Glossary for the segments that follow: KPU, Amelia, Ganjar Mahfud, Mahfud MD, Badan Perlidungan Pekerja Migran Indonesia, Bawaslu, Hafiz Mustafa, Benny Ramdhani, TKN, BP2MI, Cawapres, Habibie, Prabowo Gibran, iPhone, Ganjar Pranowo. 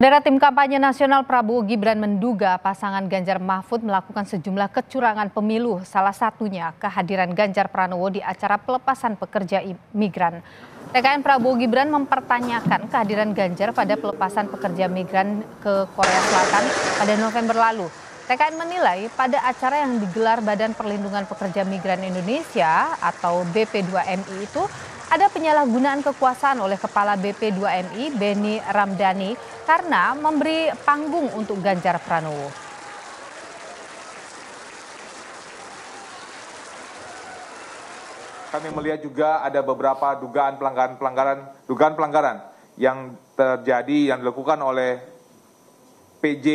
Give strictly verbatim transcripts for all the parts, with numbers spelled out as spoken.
Saudara, tim kampanye nasional Prabowo Gibran menduga pasangan Ganjar Mahfud melakukan sejumlah kecurangan pemilu, salah satunya kehadiran Ganjar Pranowo di acara pelepasan pekerja migran. T K N Prabowo Gibran mempertanyakan kehadiran Ganjar pada pelepasan pekerja migran ke Korea Selatan pada November lalu. T K N menilai pada acara yang digelar Badan Perlindungan Pekerja Migran Indonesia atau B P dua M I itu ada penyalahgunaan kekuasaan oleh Kepala B P dua M I Benny Ramdhani karena memberi panggung untuk Ganjar Pranowo. Kami melihat juga ada beberapa dugaan pelanggaran-pelanggaran, dugaan pelanggaran yang terjadi yang dilakukan oleh P J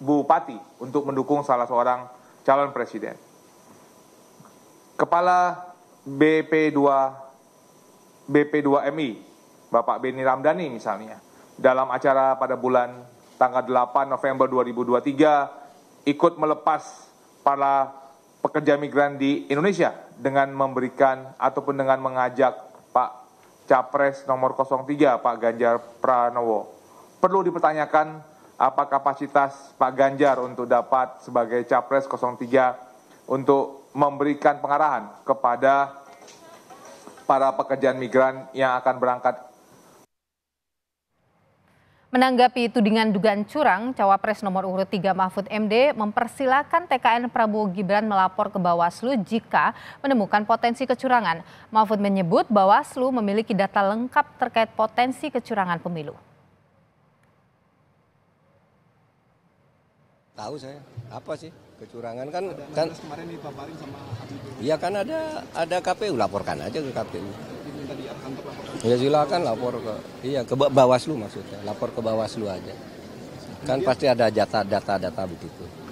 Bupati untuk mendukung salah seorang calon presiden. Kepala B P dua M I, Bapak Benny Ramdhani misalnya, dalam acara pada bulan tanggal delapan November dua ribu dua puluh tiga ikut melepas para pekerja migran di Indonesia dengan memberikan ataupun dengan mengajak Pak Capres nomor nol tiga Pak Ganjar Pranowo. Perlu dipertanyakan apa kapasitas Pak Ganjar untuk dapat sebagai Capres nol tiga untuk memberikan pengarahan kepada para pekerja migran yang akan berangkat. Menanggapi tudingan dugaan curang, Cawapres nomor urut tiga Mahfud M D mempersilahkan T K N Prabowo Gibran melapor ke Bawaslu jika menemukan potensi kecurangan. Mahfud menyebut Bawaslu memiliki data lengkap terkait potensi kecurangan pemilu. Tahu saya, apa sih? Kecurangan kan, kan kemarin dipaparin sama Habibie. Iya kan ada ada K P U, laporkan aja ke K P U. Ya silakan lapor ke iya ke Bawaslu maksudnya, lapor ke Bawaslu aja. Kan pasti ada data-data data begitu.